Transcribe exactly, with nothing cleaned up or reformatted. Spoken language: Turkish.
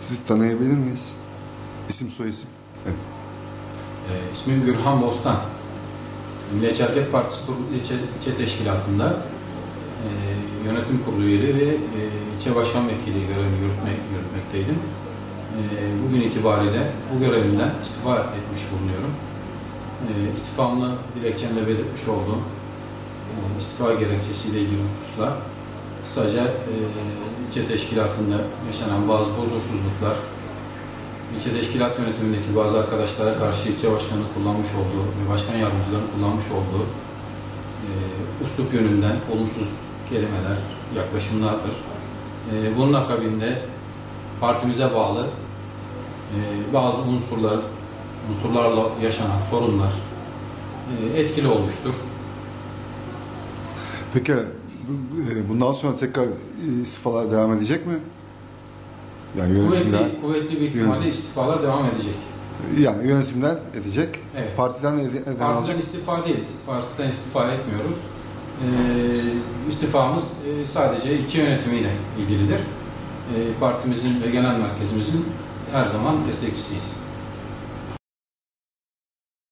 Sizi tanıyabilir miyiz? İsim soyisim. Evet. E, ismim Gürhan Bostan. Milliyetçi Hareket Partisi Turgutlu İlçe, İlçe Teşkilatı'nda e, yönetim kurulu üyeliği ve e, ilçe başkan vekili görevini yürütme, yürütmekteydim. E, bugün itibariyle bu görevimden istifa etmiş bulunuyorum. E, istifamla dilekçemle belirtmiş olduğum e, istifa gerekçesiyle ilgili hususlar, kısaca e, ilçe teşkilatında yaşanan bazı huzursuzluklar, İlçe teşkilat yönetimindeki bazı arkadaşlara karşı ilçe başkanı kullanmış olduğu ve başkan yardımcılarının kullanmış olduğu e, üslup yönünden olumsuz kelimeler, yaklaşımlardır. E, bunun akabinde partimize bağlı e, bazı unsurlar, unsurlarla yaşanan sorunlar e, etkili olmuştur. Peki bundan sonra tekrar istifalar devam edecek mi? Yani kuvvetli, kuvvetli bir ihtimalle istifalar devam edecek. Yani yönetimden edecek, evet. Partiden edecek. Partiden istifa değil, partiden istifa etmiyoruz. Ee, istifamız sadece ilçe yönetimiyle ilgilidir. Ee, partimizin ve genel merkezimizin her zaman destekçisiyiz.